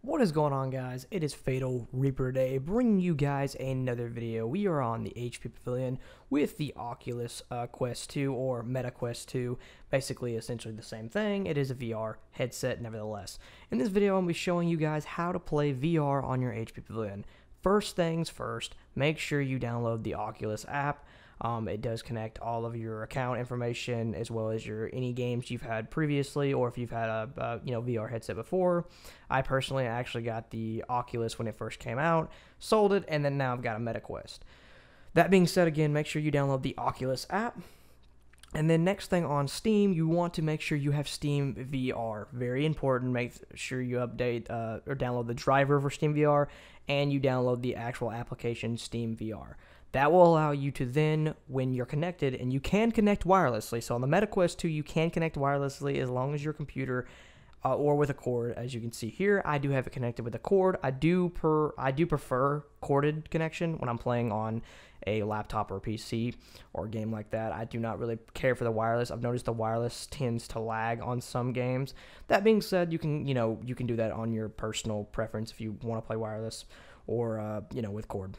What is going on, guys? It is Fatal Reaper Day, bringing you guys another video. We are on the HP Pavilion with the Oculus Quest 2 or Meta Quest 2. Basically, essentially the same thing. It is a VR headset, nevertheless. In this video, I'm going to be showing you guys how to play VR on your HP Pavilion. First things first, make sure you download the Oculus app. It does connect all of your account information as well as any games you've had previously, or if you've had a VR headset before. I personally actually got the Oculus when it first came out, sold it, and then now I've got a Meta Quest. That being said, again, make sure you download the Oculus app. And then next thing on Steam, you want to make sure you have Steam VR. Very important. Make sure you update or download the driver for Steam VR, and you download the actual application Steam VR. That will allow you to then, when you're connected, and you can connect wirelessly. So on the Meta Quest 2, you can connect wirelessly as long as your computer or with a cord, as you can see here. I do have it connected with a cord. I do prefer corded connection when I'm playing on a laptop or a PC or a game like that. I do not really care for the wireless. I've noticed the wireless tends to lag on some games. That being said, you can you can do that on your personal preference if you want to play wireless or with cord.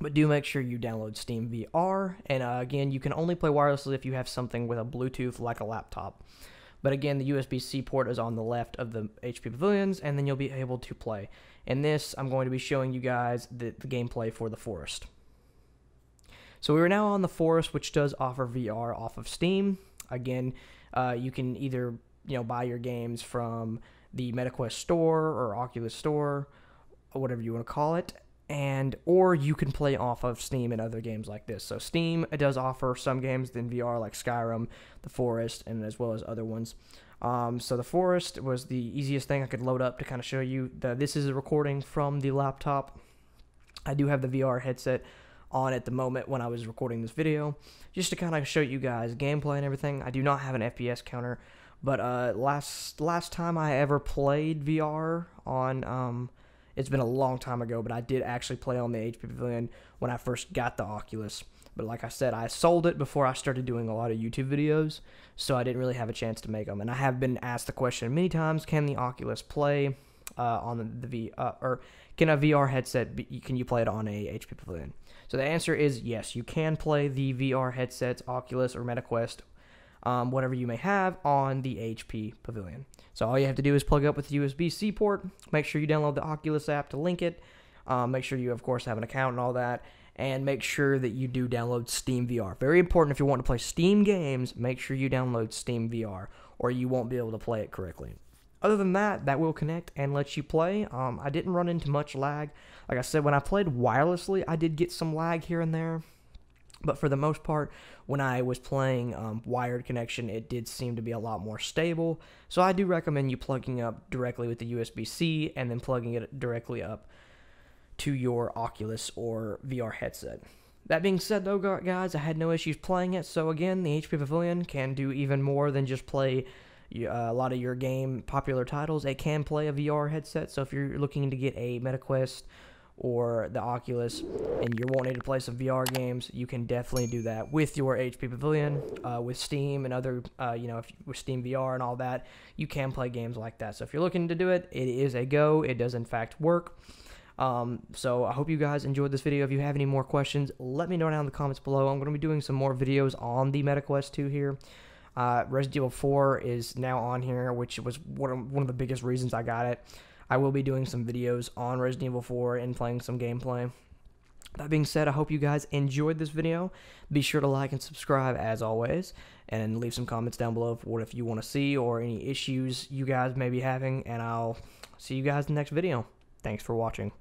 But do make sure you download Steam VR, and again, you can only play wirelessly if you have something with a Bluetooth like a laptop. But again, the USB-C port is on the left of the HP Pavilions, and then you'll be able to play. In this, I'm going to be showing you guys the gameplay for The Forest. So we are now on The Forest, which does offer VR off of Steam. Again, you can either buy your games from the Meta Quest store or Oculus store, or whatever you want to call it. Or you can play off of Steam and other games like this. So Steam, it does offer some games in VR like Skyrim, The Forest, and as well as other ones. So The Forest was the easiest thing I could load up to kind of show you. This is a recording from the laptop. I do have the VR headset on at the moment when I was recording this video, just to kind of show you guys gameplay and everything. I do not have an FPS counter, but last time I ever played VR on it's been a long time ago, but I did actually play on the HP Pavilion when I first got the Oculus. But like I said, I sold it before I started doing a lot of YouTube videos, so I didn't really have a chance to make them. And I have been asked the question many times: can the Oculus play on the or can a VR headset? Can you play it on a HP Pavilion? So the answer is yes. You can play the VR headsets, Oculus or Meta Quest, whatever you may have, on the HP Pavilion. So all you have to do is plug up with the USB-C port, make sure you download the Oculus app to link it, make sure you, of course, have an account and all that, and make sure that you do download Steam VR. Very important, if you want to play Steam games, make sure you download Steam VR, or you won't be able to play it correctly. Other than that, that will connect and let you play. I didn't run into much lag. Like I said, when I played wirelessly, I did get some lag here and there. But for the most part, when I was playing wired connection, it did seem to be a lot more stable. So I do recommend you plugging up directly with the USB-C and then plugging it directly up to your Oculus or VR headset. That being said, though, guys, I had no issues playing it. So again, the HP Pavilion can do even more than just play a lot of your game popular titles. It can play a VR headset. So if you're looking to get a Meta Quest or the Oculus, and you're wanting to play some VR games, you can definitely do that with your HP Pavilion, with Steam and other, with Steam VR and all that, you can play games like that. So if you're looking to do it, it is a go. It does, in fact, work. So I hope you guys enjoyed this video. If you have any more questions, let me know down in the comments below. I'm going to be doing some more videos on the Meta Quest 2 here. Resident Evil 4 is now on here, which was one of the biggest reasons I got it. I will be doing some videos on Resident Evil 4 and playing some gameplay. That being said, I hope you guys enjoyed this video. Be sure to like and subscribe as always, and leave some comments down below for what if you want to see or any issues you guys may be having, and I'll see you guys in the next video. Thanks for watching.